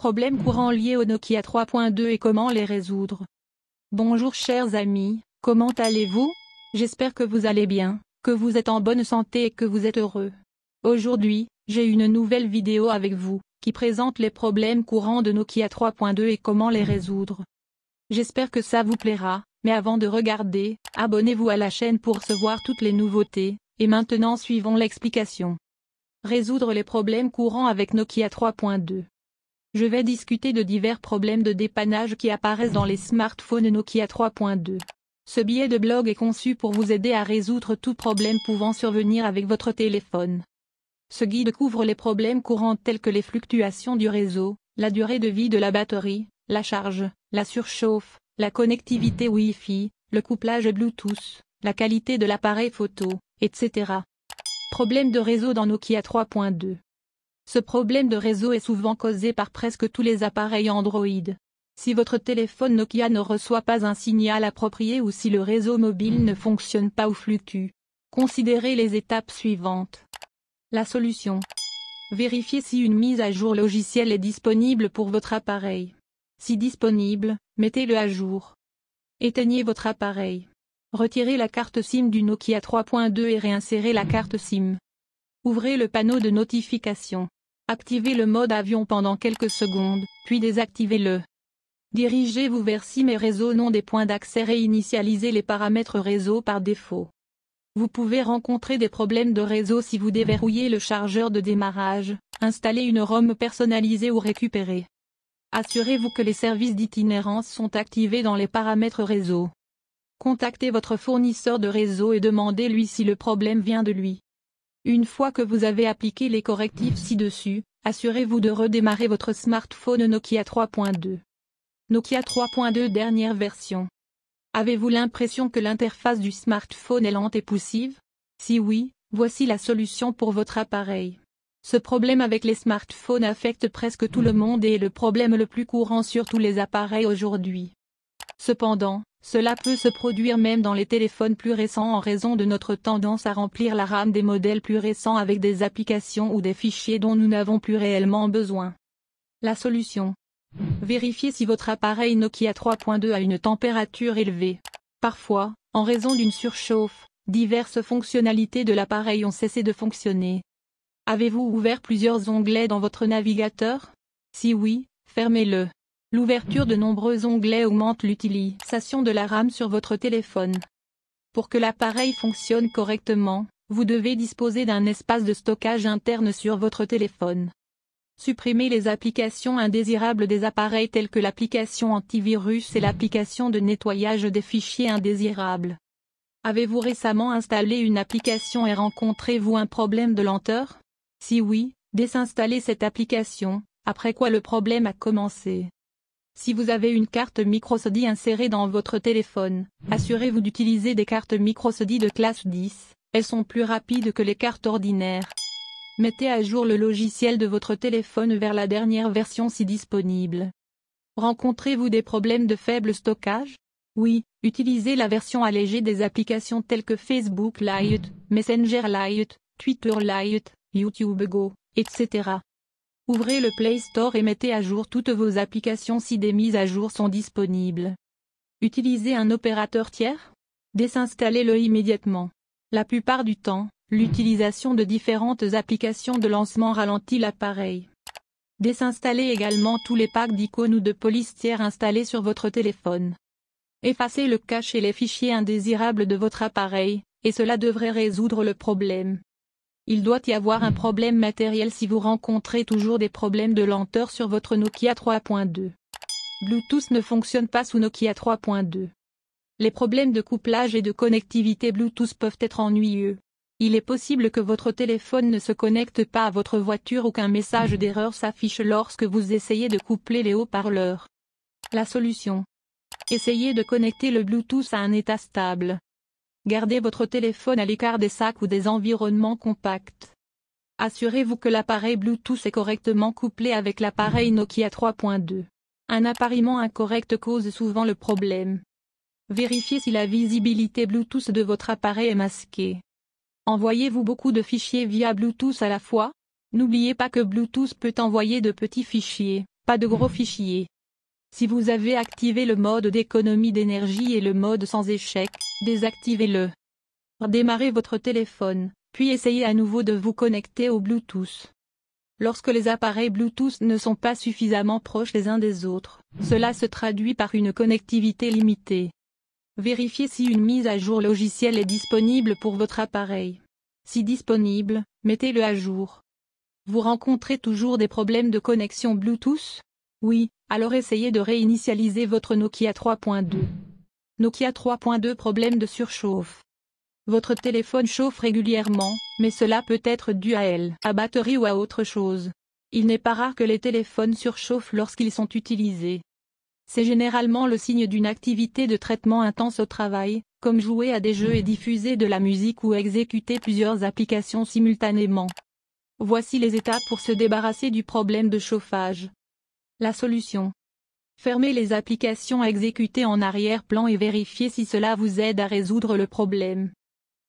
Problèmes courants liés au Nokia 3.2 et comment les résoudre. Bonjour chers amis, comment allez-vous? J'espère que vous allez bien, que vous êtes en bonne santé et que vous êtes heureux. Aujourd'hui, j'ai une nouvelle vidéo avec vous, qui présente les problèmes courants de Nokia 3.2 et comment les résoudre. J'espère que ça vous plaira, mais avant de regarder, abonnez-vous à la chaîne pour recevoir toutes les nouveautés, et maintenant suivons l'explication. Résoudre les problèmes courants avec Nokia 3.2. Je vais discuter de divers problèmes de dépannage qui apparaissent dans les smartphones Nokia 3.2. Ce billet de blog est conçu pour vous aider à résoudre tout problème pouvant survenir avec votre téléphone. Ce guide couvre les problèmes courants tels que les fluctuations du réseau, la durée de vie de la batterie, la charge, la surchauffe, la connectivité Wi-Fi, le couplage Bluetooth, la qualité de l'appareil photo, etc. Problème de réseau dans Nokia 3.2. Ce problème de réseau est souvent causé par presque tous les appareils Android. Si votre téléphone Nokia ne reçoit pas un signal approprié ou si le réseau mobile ne fonctionne pas ou fluctue, considérez les étapes suivantes. La solution. Vérifiez si une mise à jour logicielle est disponible pour votre appareil. Si disponible, mettez-le à jour. Éteignez votre appareil. Retirez la carte SIM du Nokia 3.2 et réinsérez la carte SIM. Ouvrez le panneau de notification. Activez le mode avion pendant quelques secondes, puis désactivez-le. Dirigez-vous vers SIM et réseau nom des points d'accès. Réinitialisez les paramètres réseau par défaut. Vous pouvez rencontrer des problèmes de réseau si vous déverrouillez le chargeur de démarrage, installez une ROM personnalisée ou récupérez. Assurez-vous que les services d'itinérance sont activés dans les paramètres réseau. Contactez votre fournisseur de réseau et demandez-lui si le problème vient de lui. Une fois que vous avez appliqué les correctifs ci-dessus, assurez-vous de redémarrer votre smartphone Nokia 3.2. Nokia 3.2 dernière version. Avez-vous l'impression que l'interface du smartphone est lente et poussive? Si oui, voici la solution pour votre appareil. Ce problème avec les smartphones affecte presque tout le monde et est le problème le plus courant sur tous les appareils aujourd'hui. Cependant, cela peut se produire même dans les téléphones plus récents en raison de notre tendance à remplir la RAM des modèles plus récents avec des applications ou des fichiers dont nous n'avons plus réellement besoin. La solution. Vérifiez si votre appareil Nokia 3.2 a une température élevée. Parfois, en raison d'une surchauffe, diverses fonctionnalités de l'appareil ont cessé de fonctionner. Avez-vous ouvert plusieurs onglets dans votre navigateur? Si oui, fermez-le. L'ouverture de nombreux onglets augmente l'utilisation de la RAM sur votre téléphone. Pour que l'appareil fonctionne correctement, vous devez disposer d'un espace de stockage interne sur votre téléphone. Supprimez les applications indésirables des appareils telles que l'application antivirus et l'application de nettoyage des fichiers indésirables. Avez-vous récemment installé une application et rencontrez-vous un problème de lenteur? Si oui, désinstallez cette application, après quoi le problème a commencé. Si vous avez une carte microSD insérée dans votre téléphone, assurez-vous d'utiliser des cartes microSD de classe 10, elles sont plus rapides que les cartes ordinaires. Mettez à jour le logiciel de votre téléphone vers la dernière version si disponible. Rencontrez-vous des problèmes de faible stockage? Oui, utilisez la version allégée des applications telles que Facebook Lite, Messenger Lite, Twitter Lite, YouTube Go, etc. Ouvrez le Play Store et mettez à jour toutes vos applications si des mises à jour sont disponibles. Utilisez un opérateur tiers? Désinstallez-le immédiatement. La plupart du temps, l'utilisation de différentes applications de lancement ralentit l'appareil. Désinstallez également tous les packs d'icônes ou de polices tiers installés sur votre téléphone. Effacez le cache et les fichiers indésirables de votre appareil, et cela devrait résoudre le problème. Il doit y avoir un problème matériel si vous rencontrez toujours des problèmes de lenteur sur votre Nokia 3.2. Bluetooth ne fonctionne pas sous Nokia 3.2. Les problèmes de couplage et de connectivité Bluetooth peuvent être ennuyeux. Il est possible que votre téléphone ne se connecte pas à votre voiture ou qu'un message d'erreur s'affiche lorsque vous essayez de coupler les haut-parleurs. La solution. Essayez de connecter le Bluetooth à un état stable. Gardez votre téléphone à l'écart des sacs ou des environnements compacts. Assurez-vous que l'appareil Bluetooth est correctement couplé avec l'appareil Nokia 3.2. Un appariement incorrect cause souvent le problème. Vérifiez si la visibilité Bluetooth de votre appareil est masquée. Envoyez-vous beaucoup de fichiers via Bluetooth à la fois? N'oubliez pas que Bluetooth peut envoyer de petits fichiers, Pas de gros fichiers. Si vous avez activé le mode d'économie d'énergie et le mode sans échec, désactivez-le. Redémarrez votre téléphone, puis essayez à nouveau de vous connecter au Bluetooth. Lorsque les appareils Bluetooth ne sont pas suffisamment proches les uns des autres, cela se traduit par une connectivité limitée. Vérifiez si une mise à jour logicielle est disponible pour votre appareil. Si disponible, mettez-le à jour. Vous rencontrez toujours des problèmes de connexion Bluetooth? Oui, alors essayez de réinitialiser votre Nokia 3.2. Nokia 3.2 problème de surchauffe. Votre téléphone chauffe régulièrement, mais cela peut être dû à elle, à batterie ou à autre chose. Il n'est pas rare que les téléphones surchauffent lorsqu'ils sont utilisés. C'est généralement le signe d'une activité de traitement intense au travail, comme jouer à des jeux et diffuser de la musique ou exécuter plusieurs applications simultanément. Voici les étapes pour se débarrasser du problème de chauffage. La solution. Fermez les applications exécutées en arrière-plan et vérifiez si cela vous aide à résoudre le problème.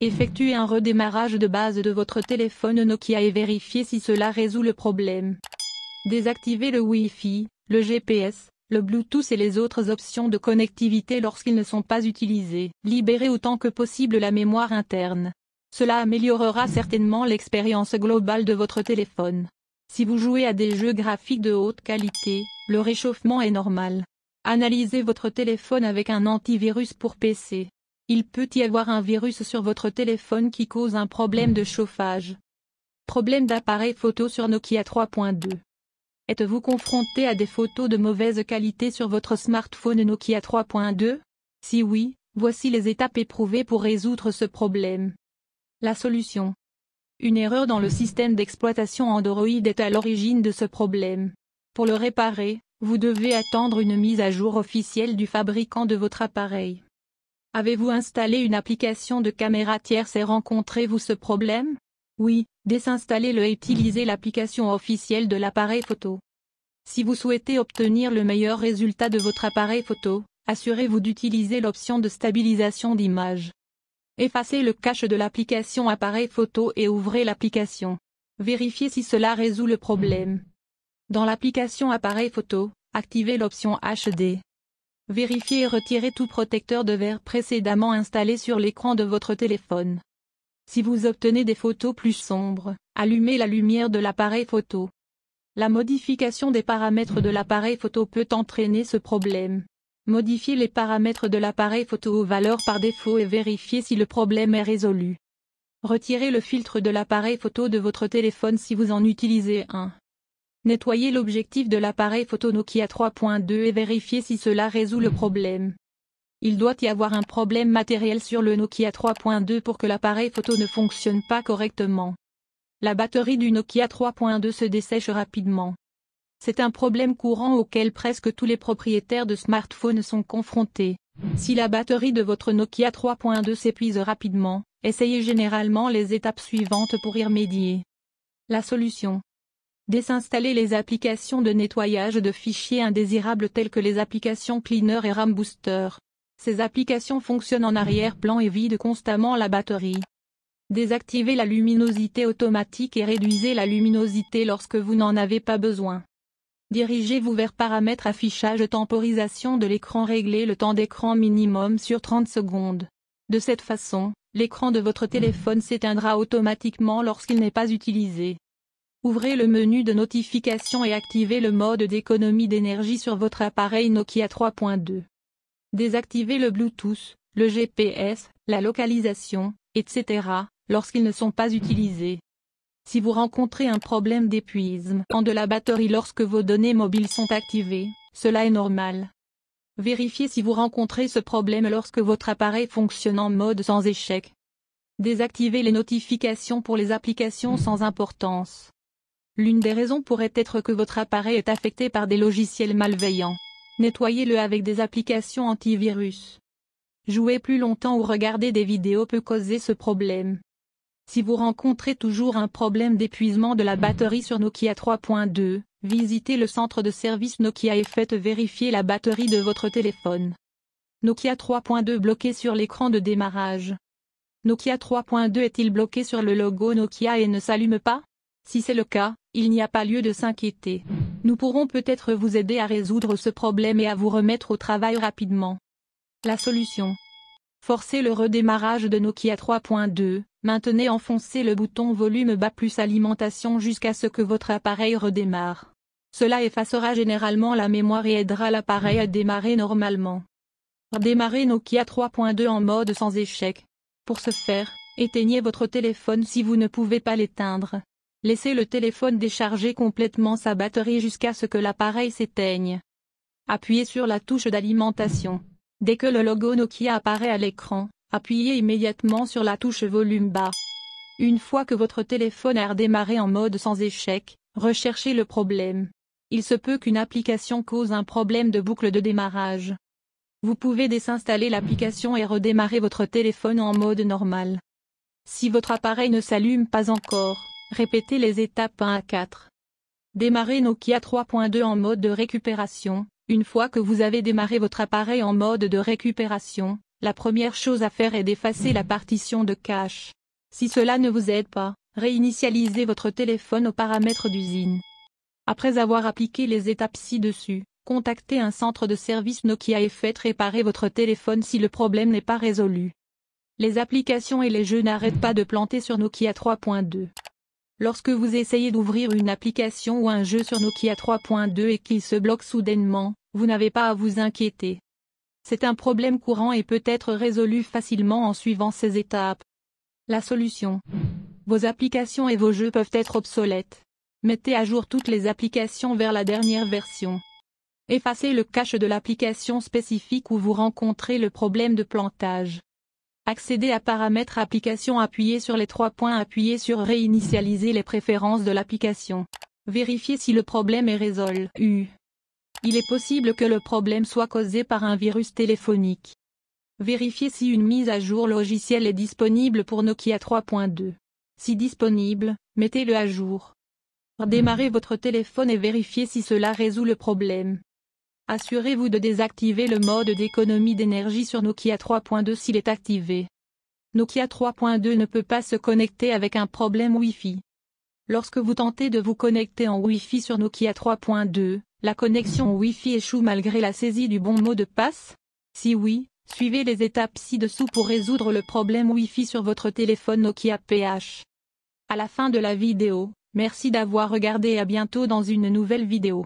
Effectuez un redémarrage de base de votre téléphone Nokia et vérifiez si cela résout le problème. Désactivez le Wi-Fi, le GPS, le Bluetooth et les autres options de connectivité lorsqu'ils ne sont pas utilisés. Libérez autant que possible la mémoire interne. Cela améliorera certainement l'expérience globale de votre téléphone. Si vous jouez à des jeux graphiques de haute qualité, le réchauffement est normal. Analysez votre téléphone avec un antivirus pour PC. Il peut y avoir un virus sur votre téléphone qui cause un problème de chauffage. Problème d'appareil photo sur Nokia 3.2. Êtes-vous confronté à des photos de mauvaise qualité sur votre smartphone Nokia 3.2 ? Si oui, voici les étapes éprouvées pour résoudre ce problème. La solution. Une erreur dans le système d'exploitation Android est à l'origine de ce problème. Pour le réparer, vous devez attendre une mise à jour officielle du fabricant de votre appareil. Avez-vous installé une application de caméra tierce et rencontrez-vous ce problème? Oui, désinstallez-le et utilisez l'application officielle de l'appareil photo. Si vous souhaitez obtenir le meilleur résultat de votre appareil photo, assurez-vous d'utiliser l'option de stabilisation d'image. Effacez le cache de l'application appareil photo et ouvrez l'application. Vérifiez si cela résout le problème. Dans l'application appareil photo, activez l'option HD. Vérifiez et retirez tout protecteur de verre précédemment installé sur l'écran de votre téléphone. Si vous obtenez des photos plus sombres, allumez la lumière de l'appareil photo. La modification des paramètres de l'appareil photo peut entraîner ce problème. Modifiez les paramètres de l'appareil photo aux valeurs par défaut et vérifiez si le problème est résolu. Retirez le filtre de l'appareil photo de votre téléphone si vous en utilisez un. Nettoyez l'objectif de l'appareil photo Nokia 3.2 et vérifiez si cela résout le problème. Il doit y avoir un problème matériel sur le Nokia 3.2 pour que l'appareil photo ne fonctionne pas correctement. La batterie du Nokia 3.2 se dessèche rapidement. C'est un problème courant auquel presque tous les propriétaires de smartphones sont confrontés. Si la batterie de votre Nokia 3.2 s'épuise rapidement, essayez généralement les étapes suivantes pour y remédier. La solution. Désinstaller les applications de nettoyage de fichiers indésirables telles que les applications Cleaner et RAM Booster. Ces applications fonctionnent en arrière-plan et vident constamment la batterie. Désactivez la luminosité automatique et réduisez la luminosité lorsque vous n'en avez pas besoin. Dirigez-vous vers Paramètres affichage temporisation de l'écran. Réglez le temps d'écran minimum sur 30 secondes. De cette façon, l'écran de votre téléphone s'éteindra automatiquement lorsqu'il n'est pas utilisé. Ouvrez le menu de notification et activez le mode d'économie d'énergie sur votre appareil Nokia 3.2. Désactivez le Bluetooth, le GPS, la localisation, etc. lorsqu'ils ne sont pas utilisés. Si vous rencontrez un problème d'épuisement de la batterie lorsque vos données mobiles sont activées, cela est normal. Vérifiez si vous rencontrez ce problème lorsque votre appareil fonctionne en mode sans échec. Désactivez les notifications pour les applications sans importance. L'une des raisons pourrait être que votre appareil est affecté par des logiciels malveillants. Nettoyez-le avec des applications antivirus. Jouer plus longtemps ou regarder des vidéos peut causer ce problème. Si vous rencontrez toujours un problème d'épuisement de la batterie sur Nokia 3.2, visitez le centre de service Nokia et faites vérifier la batterie de votre téléphone. Nokia 3.2 bloqué sur l'écran de démarrage. Nokia 3.2 est-il bloqué sur le logo Nokia et ne s'allume pas ? Si c'est le cas, il n'y a pas lieu de s'inquiéter. Nous pourrons peut-être vous aider à résoudre ce problème et à vous remettre au travail rapidement. La solution. Forcez le redémarrage de Nokia 3.2, maintenez enfoncé le bouton volume bas plus alimentation jusqu'à ce que votre appareil redémarre. Cela effacera généralement la mémoire et aidera l'appareil à démarrer normalement. Redémarrez Nokia 3.2 en mode sans échec. Pour ce faire, éteignez votre téléphone si vous ne pouvez pas l'éteindre. Laissez le téléphone décharger complètement sa batterie jusqu'à ce que l'appareil s'éteigne. Appuyez sur la touche d'alimentation. Dès que le logo Nokia apparaît à l'écran, appuyez immédiatement sur la touche volume bas. Une fois que votre téléphone a redémarré en mode sans échec, recherchez le problème. Il se peut qu'une application cause un problème de boucle de démarrage. Vous pouvez désinstaller l'application et redémarrer votre téléphone en mode normal. Si votre appareil ne s'allume pas encore, répétez les étapes 1 à 4. Démarrez Nokia 3.2 en mode de récupération. Une fois que vous avez démarré votre appareil en mode de récupération, la première chose à faire est d'effacer la partition de cache. Si cela ne vous aide pas, réinitialisez votre téléphone aux paramètres d'usine. Après avoir appliqué les étapes ci-dessus, contactez un centre de service Nokia et faites réparer votre téléphone si le problème n'est pas résolu. Les applications et les jeux n'arrêtent pas de planter sur Nokia 3.2. Lorsque vous essayez d'ouvrir une application ou un jeu sur Nokia 3.2 et qu'il se bloque soudainement, vous n'avez pas à vous inquiéter. C'est un problème courant et peut être résolu facilement en suivant ces étapes. La solution. Vos applications et vos jeux peuvent être obsolètes. Mettez à jour toutes les applications vers la dernière version. Effacez le cache de l'application spécifique où vous rencontrez le problème de plantage. Accédez à Paramètres application, appuyez sur les trois points, appuyez sur Réinitialiser les préférences de l'application. Vérifiez si le problème est résolu. Il est possible que le problème soit causé par un virus téléphonique. Vérifiez si une mise à jour logicielle est disponible pour Nokia 3.2. Si disponible, mettez-le à jour. Redémarrez votre téléphone et vérifiez si cela résout le problème. Assurez-vous de désactiver le mode d'économie d'énergie sur Nokia 3.2 s'il est activé. Nokia 3.2 ne peut pas se connecter avec un problème Wi-Fi. Lorsque vous tentez de vous connecter en Wi-Fi sur Nokia 3.2, la connexion Wi-Fi échoue malgré la saisie du bon mot de passe. Si oui, suivez les étapes ci-dessous pour résoudre le problème Wi-Fi sur votre téléphone Nokia PH. À la fin de la vidéo, merci d'avoir regardé et à bientôt dans une nouvelle vidéo.